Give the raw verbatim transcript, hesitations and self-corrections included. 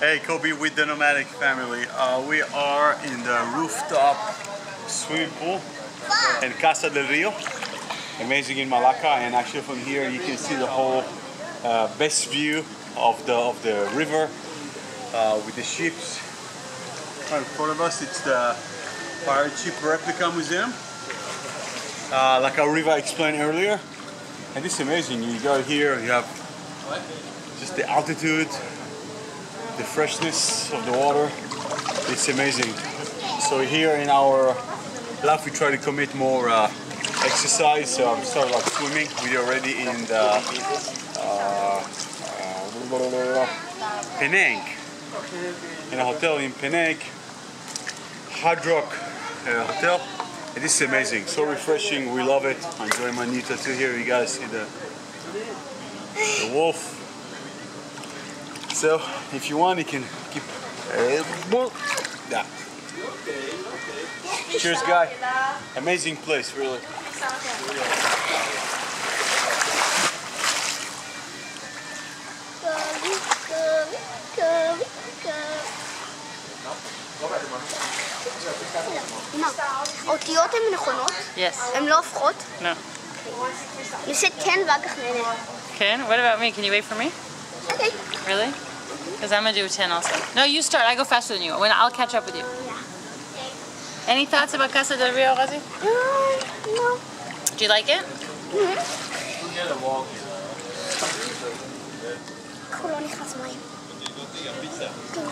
Hey, Kobe with the Nomadic family. Uh, we are in the rooftop swimming pool in Casa del Rio. Amazing in Malacca, and actually from here you can see the whole uh, best view of the of the river uh, with the ships. In front of us, it's the Pirate Ship Replica Museum. Uh, like our river explained earlier, and this is amazing. You go here, you have just the altitude, the freshness of the water. It's amazing. So here in our life we try to commit more uh, exercise, so I'm sort of like swimming. We're already in the uh, uh, Penang, in a hotel in Penang, Hard Rock uh, Hotel. It is amazing, so refreshing, we love it. I'm enjoying my new tattoo here, you guys see the, the wolf. So, if you want, you can keep. Yeah. Cheers, guy. Amazing place, really. אותיות הן נכונות? הן לא הופכות? לא. You said ten ואחר כך נהנה. כן? What about me? Can you wait for me? Okay. Really? Because I'm going to do ten also. No, you start. I go faster than you. When I'll catch up with you. Yeah. Any thoughts about Casa del Rio, Razi? Uh, no. Do you like it? Mm-hmm.